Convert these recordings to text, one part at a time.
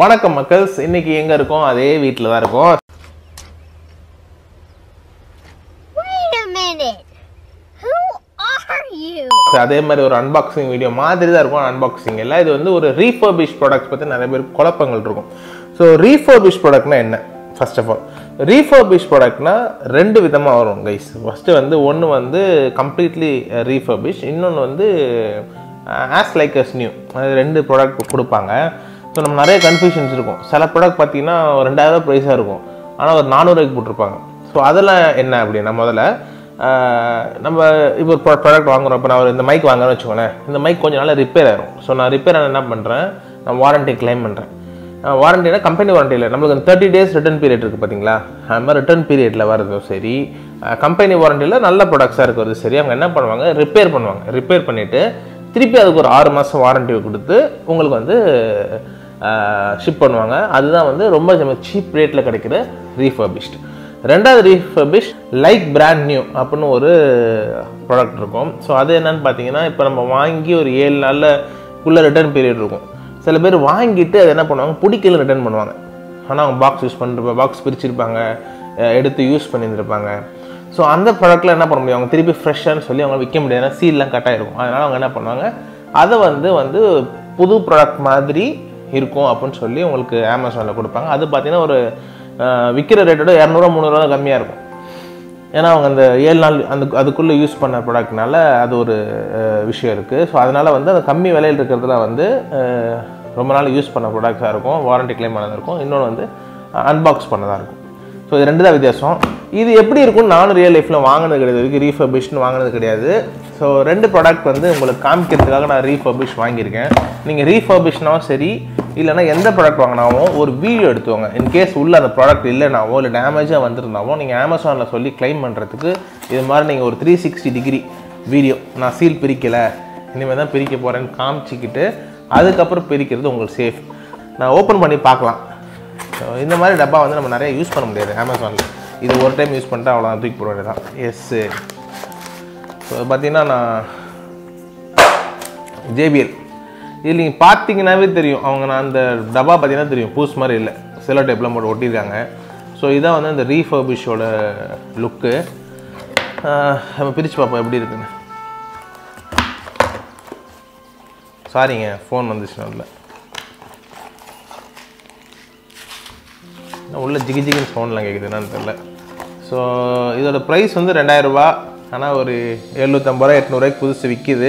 வணக்கம் மக்கள்ஸ், இன்னைக்கு எங்க இருக்கோம்? அதே வீட்ல தான் இருக்கோம். Wait a minute. Who are you? அதே மாதிரி ஒரு unboxing வீடியோ மாதிரி தான் இருக்கும். Unboxing இல்ல, இது வந்து ஒரு refurbished products பத்தி நிறைய பேர் குழப்பங்கள் இருக்கும். So refurbished productனா என்ன? First of all, refurbished productனா ரெண்டு விதமா வரும் guys. First வந்து ஒன்னு வந்து completely refurbished, இன்னொன்னு வந்து as like as new. ரெண்டு ப்ராடக்ட் கொடுப்பாங்க. So, we have a lot of confusions. Some products are 2000 price, but they are 400. So, that's what we have. If we have a product, we have a mic. This mic is repaired. So, I repair and I warranty claim. Warranty is company warranty. We have 30 days return period. We have a return period. Company warranty is good products. We have repair. Repair. 6 months warranty. Ship பண்ணுவாங்க. அதுதான் வந்து ரொம்ப cheap rateல கிடைக்கிற refurbished. ரெண்டாவது refurbished like brand new அப்படினு ஒரு product இருக்கும். So அது என்னன்னு பாத்தீங்கன்னா, இப்போ நம்ம வாங்கி ஒரு 7 நாளுக்குள்ள ரிட்டர்ன் பீரியட் இருக்கும். சில பேர் வாங்கிட்டு அது என்ன பண்ணுவாங்க, பிடிக்கல ரிட்டர்ன் பண்ணுவாங்க. ஆனா அவங்க பாக்ஸ் யூஸ் பண்ணிருப்பாங்க, பாக்ஸ் பிரிச்சிருப்பாங்க, எடுத்து யூஸ் பண்ணியிருப்பாங்க. சோ அந்த ப்ராடக்ட்ல என்ன பண்ண முடியும், அவங்க திருப்பி ஃப்ரெஷ்ஷான்னு சொல்லி அவங்க விற்க முடியாது, சீல்லாம் கட் ஆயிருக்கும். அதனால அவங்க என்ன பண்ணுவாங்க, அதை வந்து புது ப்ராடக்ட் மாதிரி இருக்கும் அப்படின்னு சொல்லி உங்களுக்கு Amazonல கொடுப்பாங்க. அது பார்த்தீங்கன்னா ஒரு விக்கிற ரேட்டோட 200-300 தான் கம்மியாக இருக்கும். ஏன்னா அவங்க அந்த 7 நாள் அதுக்குள்ளே யூஸ் பண்ண ப்ராடக்ட்னால அது ஒரு விஷயம் இருக்குது. ஸோ அதனால் வந்து அந்த கம்மி விலையில் இருக்கிறதுல வந்து ரொம்ப நாள் யூஸ் பண்ண ப்ராடக்ட்ஸாக இருக்கும், வாரண்டி கிளைம் பண்ணதாக இருக்கும், இன்னொன்று வந்து அன்பாக்ஸ் பண்ணதாக இருக்கும். ஸோ இது ரெண்டு தான் வித்தியாசம். இது எப்படி இருக்கும், நானும் ரியல் லைஃப்பில் வாங்கினது கிடையாது, இதுக்கு ரீஃபர்பிஷ்னு வாங்கினது கிடையாது. ஸோ ரெண்டு ப்ராடக்ட் வந்து உங்களுக்கு காமிக்கிறதுக்காக நான் ரீஃபர்பிஷ் வாங்கியிருக்கேன். நீங்கள் ரீஃபர்பிஷ்னாவும் சரி, இல்லைனா எந்த ப்ராடக்ட் வாங்கினாவும் ஒரு வீடியோ எடுத்துவாங்க. இன்கேஸ் உள்ளே அந்த ப்ராடக்ட் இல்லைனாவோ இல்லை டேமேஜாக வந்துருந்தாவோ நீங்கள் அமேசானில் சொல்லி கிளைம் பண்ணுறதுக்கு இது மாதிரி நீங்கள் ஒரு 360 டிகிரி வீடியோ, நான் சீல் பிரிக்கலை, இனிமேல் தான் பிரிக்க போகிறேன்னு காமிச்சிக்கிட்டு அதுக்கப்புறம் பிரிக்கிறது உங்களுக்கு சேஃப். நான் ஓப்பன் பண்ணி பார்க்கலாம். இந்த மாதிரி டப்பா வந்து நம்ம நிறைய யூஸ் பண்ண முடியாது அமேசானில். இது ஒரு டைம் யூஸ் பண்ணிட்டு அவ்வளோதான், தூக்கி போட வேண்டியதான். எஸ், ஸோ பார்த்தீங்கன்னா நான் JBL. இதில் நீங்கள் பார்த்தீங்கன்னாவே தெரியும், அவங்க நான் அந்த டப்பா பார்த்தீங்கன்னா தெரியும், பூஸ் மாதிரி இல்லை, செல்லோ டைப்பில் போட்டு ஒட்டியிருக்காங்க. ஸோ இதான் வந்து அந்த ரீஃபர்பிஷோட லுக்கு. நம்ம பிரித்து பார்ப்போம் எப்படி இருக்குன்னு. சாரிங்க, ஃபோன் வந்துச்சுன்னா இல்லை, உள்ள ஜிகி ஜிகின்னு சவுண்ட்லாம் கேட்குது, என்னன்னு தெரியல. ஸோ இதோட ப்ரைஸ் வந்து 2000 ரூபா. ஆனால் ஒரு 750 ரூபா 800 ரூபாய்க்கு புதுசு விற்கிது.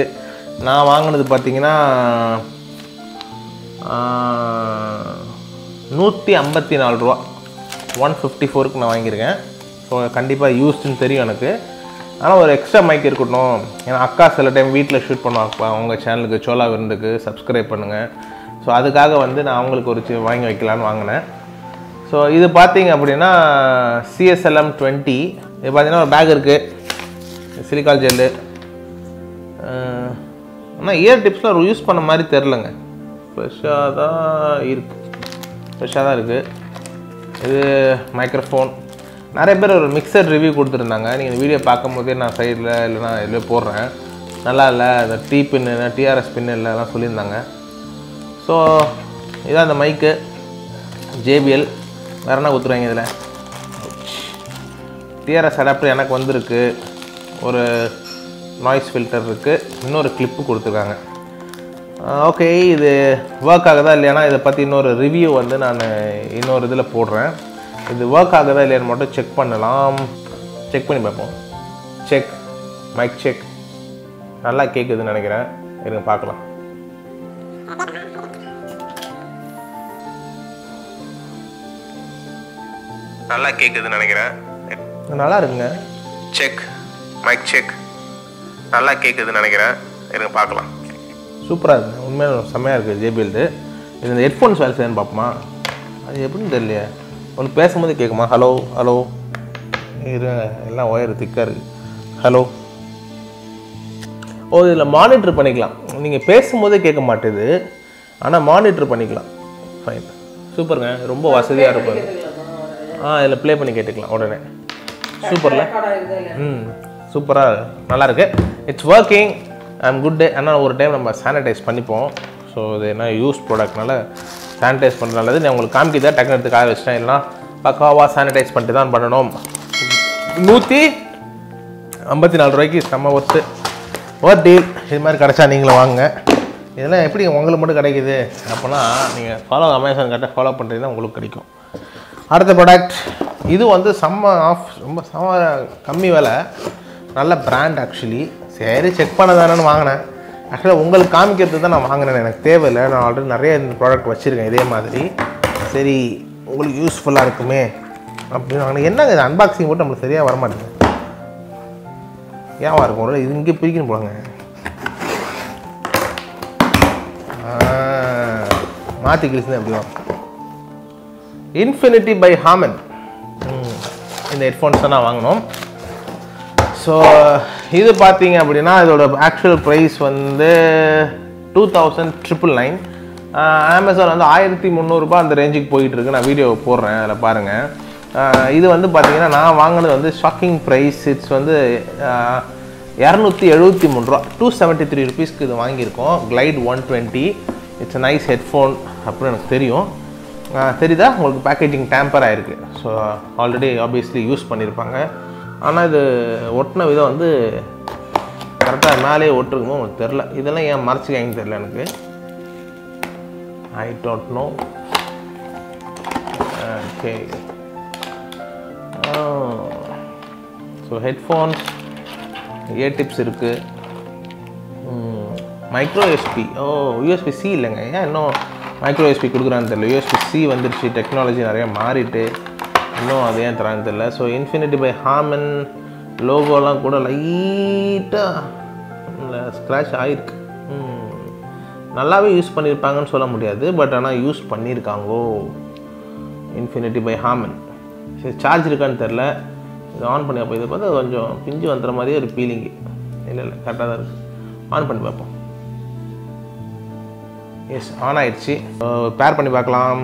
நான் வாங்கினது பார்த்தீங்கன்னா 154 ரூபா 154க்கு நான் வாங்கியிருக்கேன். ஸோ கண்டிப்பாக யூஸ்டுன்னு தெரியும் எனக்கு. ஆனால் ஒரு எக்ஸ்ட்ரா மைக் இருக்கட்டும். ஏன்னா அக்கா சில டைம் வீட்டில் ஷூட் பண்ணுவாங்கப்பா, உங்கள் சேனலுக்கு சோலா விருந்துக்கு சப்ஸ்கிரைப் பண்ணுங்கள். ஸோ அதுக்காக வந்து நான் அவங்களுக்கு ஒரு வாங்கி வைக்கலான்னு வாங்கினேன். ஸோ இது பார்த்தீங்க அப்படின்னா CSLM 20. இது பார்த்தீங்கன்னா ஒரு பேக் இருக்குது, சிலிக்கால் ஜெல்லு. ஆனால் இயர் டிப்ஸ்லாம் யூஸ் பண்ண மாதிரி தெரிலங்க, ஃப்ரெஷ்ஷாக தான் இருக்குது, ஃப்ரெஷ்ஷாக தான் இருக்குது. இது மைக்ரோஃபோன். நிறைய பேர் ஒரு மிக்சர் ரிவ்யூ கொடுத்துருந்தாங்க. நீங்கள் வீடியோ பார்க்கும்போதே நான் சைடில் இல்லைனா எதுலேயோ போடுறேன், நல்லா இல்லை, இந்த டீ பின்னு இல்லை TRS பின்னு இல்லை எல்லாம் சொல்லியிருந்தாங்க. ஸோ இதான் அந்த மைக்கு JBL. வேறு என்ன கொடுத்துருவாங்க இதில்? TRS அடாப்டர் எனக்கு வந்திருக்கு, ஒரு நாய்ஸ் ஃபில்டர் இருக்குது, இன்னொரு கிளிப்பு கொடுத்துருக்காங்க. ஓகே, இது ஒர்க் ஆகுதா இல்லையானா இதை பற்றி இன்னொரு ரிவ்யூ வந்து நான் இன்னொரு இதில் போடுறேன். இது ஒர்க் ஆகுதா இல்லையான்னு மட்டும் செக் பண்ணலாம், செக் பண்ணி பார்ப்போம். செக் மைக் செக், நல்லா கேட்குதுன்னு நினைக்கிறேன், இருங்க பார்க்கலாம். நல்லா கேட்குதுன்னு நினைக்கிறேன், நல்லா இருக்குங்க. செக் மைக் செக், நல்லா கேட்குதுன்னு நினைக்கிறேன், இருங்க பார்க்கலாம். சூப்பராக இருக்குங்க, உண்மையாக செம்மையாக இருக்குது JBLது. இது இந்த ஹெட்ஃபோன்ஸ் வேலை செய்யணும்னு பார்ப்போமா, அது எப்படின்னு தெரியலையே. ஒன்று பேசும்போது கேட்குமா, ஹலோ ஹலோ, இது எல்லாம் ஒயர் திக்காக இருக்குது, ஹலோ. ஓ, இதில் மானிட்டர் பண்ணிக்கலாம், நீங்கள் பேசும்போதே கேட்க மாட்டேது, ஆனால் மானிட்டர் பண்ணிக்கலாம். ஃபைன், சூப்பருங்க, ரொம்ப வசதியாக இருப்பாரு. இதில் ப்ளே பண்ணி கேட்டுக்கலாம் உடனே. சூப்பரில், சூப்பராக நல்லாயிருக்கு. It's working, I'm good day. ஆனால் ஒரு டைம் நம்ம சானிடைஸ் பண்ணிப்போம். ஸோ இது என்ன யூஸ் ப்ராடக்ட்னால சானிடைஸ் பண்ணுறது நான் உங்களுக்கு காமிக்கிதான் டக்குனு எடுத்து காய வச்சிட்டேன் இல்லைனா பக்காவாக சானிடைஸ் பண்ணிட்டு தான் பண்ணணும். 154 ரூபாய்க்கு செம்ம ஒர்த்து ஒர்த் டீல். இது மாதிரி கிடச்சா நீங்களும் வாங்க. இதெல்லாம் எப்படி உங்களுக்கு மட்டும் கிடைக்கிது அப்படின்னா நீங்கள் ஃபாலோ அமேசான் கரெக்டாக ஃபாலோ பண்ணுறீங்கன்னா உங்களுக்கு கிடைக்கும். அடுத்த ப்ராடக்ட் இது வந்து செம்ம ஆஃப் ரொம்ப செம்ம கம்மி விலை, நல்ல பிராண்ட். ஆக்சுவலி சரி செக் பண்ண தானேன்னு வாங்கினேன். ஆக்சுவலாக உங்களுக்கு காமிக்கிறது தான் நான் வாங்கினேன், எனக்கு தேவையில்லை. நான் ஆல்ரெடி நிறைய இந்த ப்ராடக்ட் வச்சுருக்கேன் இதே மாதிரி. சரி உங்களுக்கு யூஸ்ஃபுல்லாக இருக்குமே அப்படின்னு வாங்கினேன். என்னங்க இது அன்பாக்சிங் போட்டு நம்மளுக்கு சரியாக வரமாட்டேங்குது, ஏன் இருக்கும் ஒரு இது இங்கே பிரிக்கணும் போலாங்க. மாற்றி கிழிச்சுதான் எப்படி வாங்க. இன்ஃபினிட்டி பை ஹார்மன் இந்த ஹெட்ஃபோன்ஸ் தான் நான் வாங்கினோம். ஸோ இது பார்த்தீங்க அப்படின்னா இதோட ஆக்சுவல் ப்ரைஸ் வந்து 2999. அமேசான் வந்து 1300 ரூபா அந்த ரேஞ்சுக்கு போயிட்டுருக்கு. நான் வீடியோ போடுறேன், அதில் பாருங்கள். இது வந்து பார்த்தீங்கன்னா நான் வாங்கினது வந்து ஷாக்கிங் ப்ரைஸ். இட்ஸ் வந்து 273 ரூபா, 273 ருபீஸ்க்கு இது வாங்கியிருக்கோம். Glide 120. இட்ஸ் நைஸ் ஹெட்ஃபோன் அப்படின்னு எனக்கு தெரியும். தெரியுதா உங்களுக்கு பேக்கேஜிங் டேம்பர் ஆகிருக்கு. ஸோ ஆல்ரெடி ஆப்வியஸ்லி யூஸ் பண்ணியிருப்பாங்க. ஆனால் இது ஒட்டின விதம் வந்து கரெக்டாக மேலே ஒட்டுருக்குமோ உங்களுக்கு தெரில. இதெல்லாம் ஏன் மறைச்சிக்காங்கன்னு தெரில எனக்கு, I don't know. Okay so headphones A tips இருக்குது. மைக்ரோ யூஎஸ்பி, ஓ யூஎஸ்பி சி இல்லைங்க, ஏன் இன்னும் மைக்ரோ யூஎஸ்பி கொடுக்குறான்னு தெரியல. யூஎஸ்பி சி வந்துருச்சு, டெக்னாலஜி நிறையா மாறிட்டு இன்னும் அது ஏன் தரான்னு தெரில. ஸோ இன்ஃபினிட்டி பை ஹார்மன் லோகோலாம் கூட லைட்டாக ஸ்க்ராட்ச் ஆகிருக்கு. நல்லாவே யூஸ் பண்ணியிருப்பாங்கன்னு சொல்ல முடியாது, பட் ஆனால் யூஸ் பண்ணியிருக்காங்கோ. இன்ஃபினிட்டி பை ஹார்மன் சரி சார்ஜ் இருக்கான்னு தெரில. இது ஆன் பண்ணி அப்போ இதை பார்த்தா கொஞ்சம் பிஞ்சு வந்துற மாதிரியே ஒரு ஃபீலிங்கு. இல்லை இல்லை கரெக்டாக தான் இருக்குது. ஆன் பண்ணி பார்ப்போம். எஸ் ஆன் ஆயிடுச்சு. பேர் பண்ணி பார்க்கலாம்.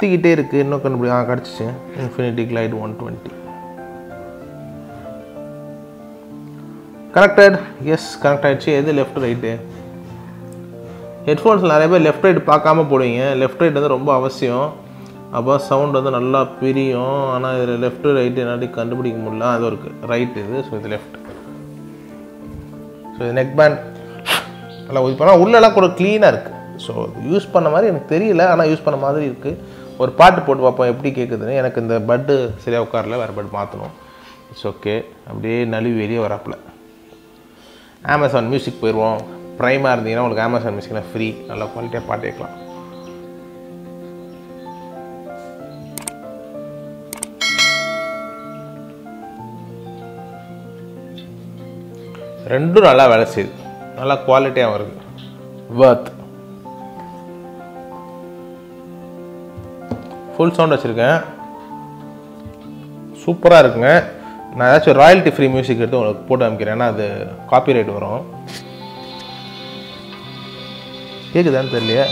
சுற்றிக்கிட்டே இருக்குது இன்னும் கண்டுபிடிக்க கிடச்சிச்சு. Infinity Glide 120 connected. Yes connect ஆகிடுச்சு. எது லெஃப்ட் ரைட்டு? ஹெட்ஃபோன்ஸ் நிறைய பேர் லெஃப்ட் ரைட் பார்க்காம போடுவீங்க. லெஃப்ட் ரைட் வந்து ரொம்ப அவசியம், அப்போ சவுண்ட் வந்து நல்லா பிரியும். ஆனால் இதில் லெஃப்ட் ரைட்டு என்னாடி கண்டுபிடிக்க முடியல. அது ஒரு ரைட் இது, ஸோ இது லெஃப்ட். ஸோ இது நெக் பேண்ட் நல்லா யூஸ் பண்ணால் உள்ளெல்லாம் கூட க்ளீனாக இருக்குது. ஸோ யூஸ் பண்ண மாதிரி எனக்கு தெரியல, ஆனால் யூஸ் பண்ண மாதிரி இருக்குது. ஒரு பாட்டு போட்டு பார்ப்போம் எப்படி கேட்குதுன்னு. எனக்கு இந்த பட்டு சரியாக உட்காரில், வேறு பட் மாற்றணும். It's okay. அப்படியே நழுவி வெளியே வராப்பில் அமேசான் மியூசிக் போயிடுவோம். ப்ரைமாக இருந்தீங்கன்னா உங்களுக்கு அமேசான் மியூசிக்னால் ஃப்ரீ, நல்லா குவாலிட்டியாக பாட்டு கேட்கலாம். ரெண்டும் நல்லா வேலை செய்யுது, நல்லா குவாலிட்டியாக வருது. வர்த் ஃபுல் சவுண்ட் வச்சுருக்கேன், சூப்பராக இருக்குங்க. நான் ஏதாச்சும் ராயல்ட்டி ஃப்ரீ மியூசிக் எடுத்து உங்களுக்கு போட்டு அமைக்கிறேன், ஏன்னா அது காப்பிரைட் வரும். கேட்குதான்னு தெரியலையே.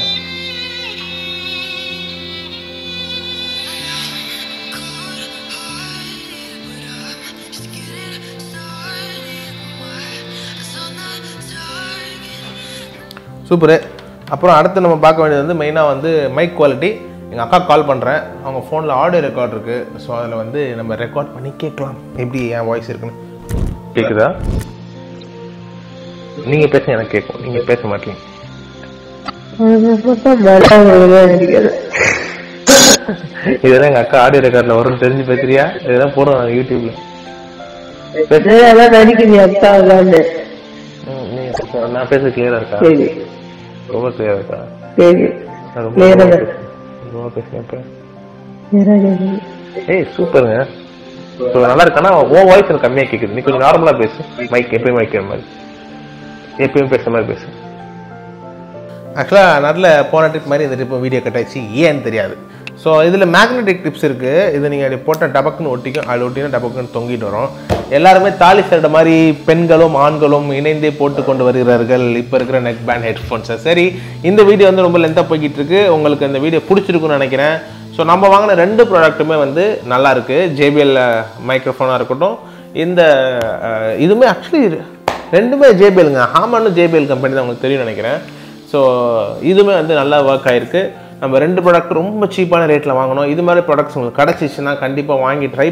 சூப்பரு. அப்புறம் அடுத்து நம்ம பார்க்க வேண்டியது வந்து மெயினாக வந்து மைக் குவாலிட்டி. எங்கள் அக்கா கால் பண்ணுறேன், அவங்க ஃபோனில் ஆடியோ ரெக்கார்ட் இருக்குது. ஸோ அதில் வந்து நம்ம ரெக்கார்ட் பண்ணி கேட்கலாம் எப்படி என் வாய்ஸ் இருக்குன்னு. கேட்குதா? நீங்கள் பேச எனக்கு கேட்கும், நீங்கள் பேச மாட்டீங்க. இதெல்லாம் எங்கள் அக்கா ஆடியோ ரெக்கார்டில் வரும்னு தெரிஞ்சு பேசுறியா? இதெல்லாம் போடுவோம் யூடியூப்பில். நான் பேச கிளியரா இருக்கா? ரொம்ப கிளியரா இருக்கா? சூப்பருங்க. நல்லா இருக்கானா? உன் வாய்ஸ் எனக்கு கம்மியா கேக்குது, நீ கொஞ்சம் நார்மலா பேசு. மைக் எப்பயும் மைக்கிற மாதிரி, எப்பயும் பேசுற மாதிரி பேசு. ஆக்சுவலா நல்ல போன ட்ரிப் மாதிரி இந்த ட்ரிப் வீடியோ கட் ஆயிடுச்சு, ஏன்னு தெரியாது. ஸோ இதில் மேக்னெட்டிக் டிப்ஸ் இருக்குது. இது நீங்கள் அப்படி போட்டால் டபக்குன்னு ஒட்டிக்கும், அது ஒட்டினா டபக்குன்னு தொங்கிட்டு வரும். எல்லாருமே தாலி சட்டை மாதிரி பெண்களும் ஆண்களும் இணைந்தே போட்டு கொண்டு வருகிறார்கள் இப்போ இருக்கிற நெக் பேண்ட் ஹெட்ஃபோன்ஸை. சரி, இந்த வீடியோ வந்து ரொம்ப லென்த்தாக போய்கிட்டு இருக்கு. உங்களுக்கு இந்த வீடியோ பிடிச்சிருக்குன்னு நினைக்கிறேன். ஸோ நம்ம வாங்கின ரெண்டு ப்ராடக்ட்டுமே வந்து நல்லாயிருக்கு. JBL மைக்ரோஃபோனாக இருக்கட்டும், இந்த இதுவுமே ஆக்சுவலி ரெண்டுமே JBLங்க. ஹாமனும் JBL கம்பெனி தான் உங்களுக்கு தெரியும் நினைக்கிறேன். So this is a work आयरके, हम product ரொம்ப cheapana rate लावांगनो, इधर products try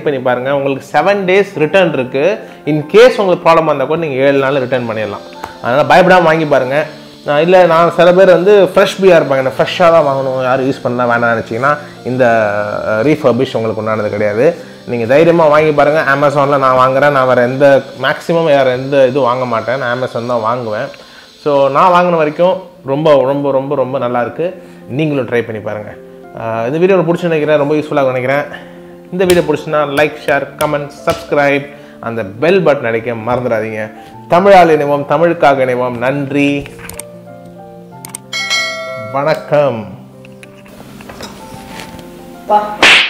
7 days return in case you problem आंधा को return बनेला, आना fresh beer fresh use நீங்க தைரியமா வாங்கி பாருங்க Amazonல நான் வாங்குறேன் நான் வேற எந்த maximum வேற எந்த இது வாங்க மாட்டேன் நான் Amazon தான் வாங்குவேன் சோ நான் வாங்குன வரைக்கும் ரொம்ப ரொம்ப ரொம்ப ரொம்ப நல்லா இருக்கு நீங்களும் ட்ரை பண்ணி பாருங்க இந்த வீடியோ பிடிச்சிருந்தா நினைக்கிறேன் ரொம்ப யூஸ்ஃபுல்லா நினைக்கிறேன் இந்த வீடியோ பிடிச்சினா லைக் ஷேர் கமெண்ட் Subscribe அந்த bell button அடிக்க மறந்துடாதீங்க தமிழால் இணைவோம் தமிழுக்காக இணைவோம் நன்றி வணக்கம்